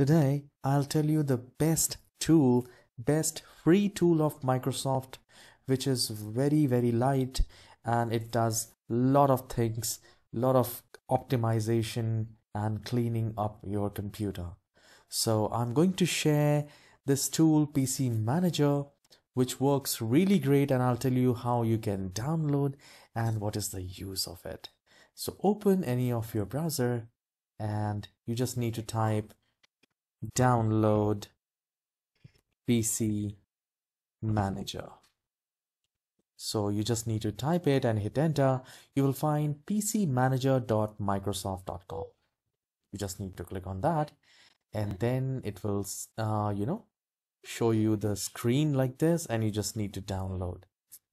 Today, I'll tell you the best free tool of Microsoft, which is very light, and it does a lot of things, a lot of optimization and cleaning up your computer. So I'm going to share this tool, PC Manager, which works really great, and I'll tell you how you can download and what is the use of it. So open any of your browser and you just need to type download PC Manager. So you just need to type it and hit enter. You will find pcmanager.microsoft.com. You just need to click on that, and then it will show you the screen like this, and you just need to download.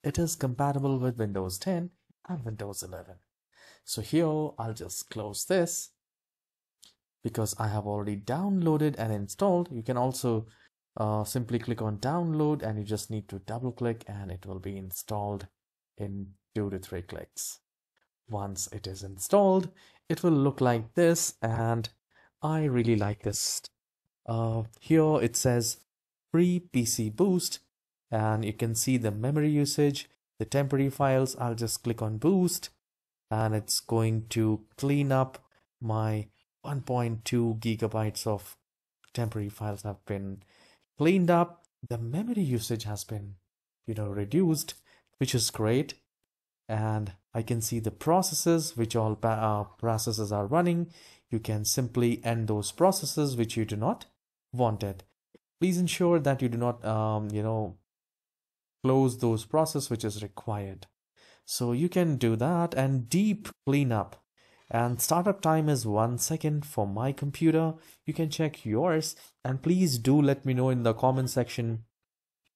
It is compatible with Windows 10 and Windows 11. So here I'll just close this because I have already downloaded and installed. You can also simply click on download, and you just need to double click and it will be installed in 2 to 3 clicks. Once it is installed, it will look like this, and I really like this. Here it says free PC boost, and you can see the memory usage, the temporary files. I'll just click on boost, and it's going to clean up my 1.2 gigabytes of temporary files have been cleaned up. The memory usage has been, reduced, which is great. And I can see the processes, which all processes are running. You can simply end those processes which you do not want it. Please ensure that you do not, close those processes which is required. So you can do that, and deep cleanup. And startup time is 1 second for my computer. You can check yours, and please do let me know in the comment section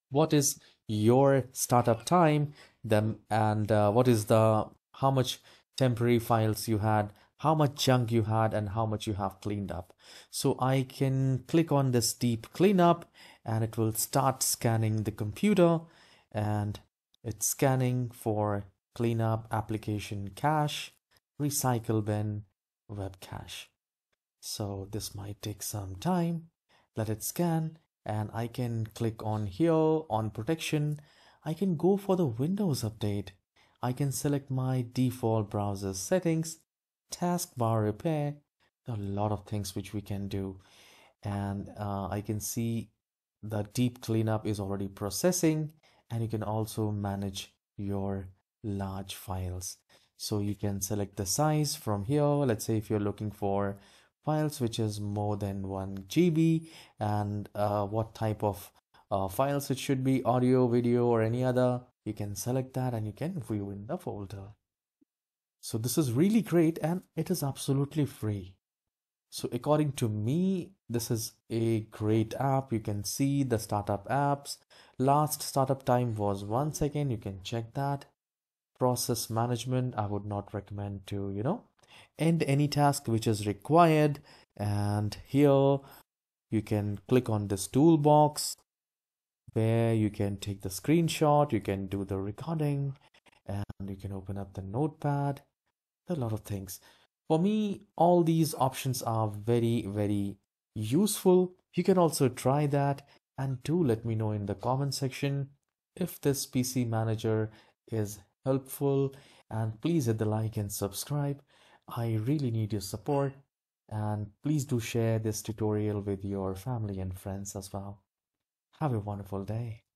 what is your startup time, what is the how much temporary files you had, how much junk you had, and how much you have cleaned up. So I can click on this deep cleanup, and it will start scanning the computer, and it's scanning for cleanup, application cache, recycle bin, web cache. So this might take some time. Let it scan, and I can click on here on protection. I can go for the Windows update. I can select my default browser settings, taskbar repair, a lot of things which we can do. And I can see the deep cleanup is already processing, and you can also manage your large files. So you can select the size from here. Let's say if you're looking for files which is more than 1 GB, and what type of files it should be, audio, video, or any other, you can select that and you can view in the folder. So this is really great, and it is absolutely free. So according to me, this is a great app. You can see the startup apps. Last startup time was 1 second. You can check that. Process management, I would not recommend to end any task which is required. And here you can click on this toolbox where you can take the screenshot, you can do the recording, and you can open up the notepad. A lot of things. For me, all these options are very useful. You can also try that, and do let me know in the comment section if this PC Manager is helpful, and please hit the like and subscribe. I really need your support, and please do share this tutorial with your family and friends as well. Have a wonderful day.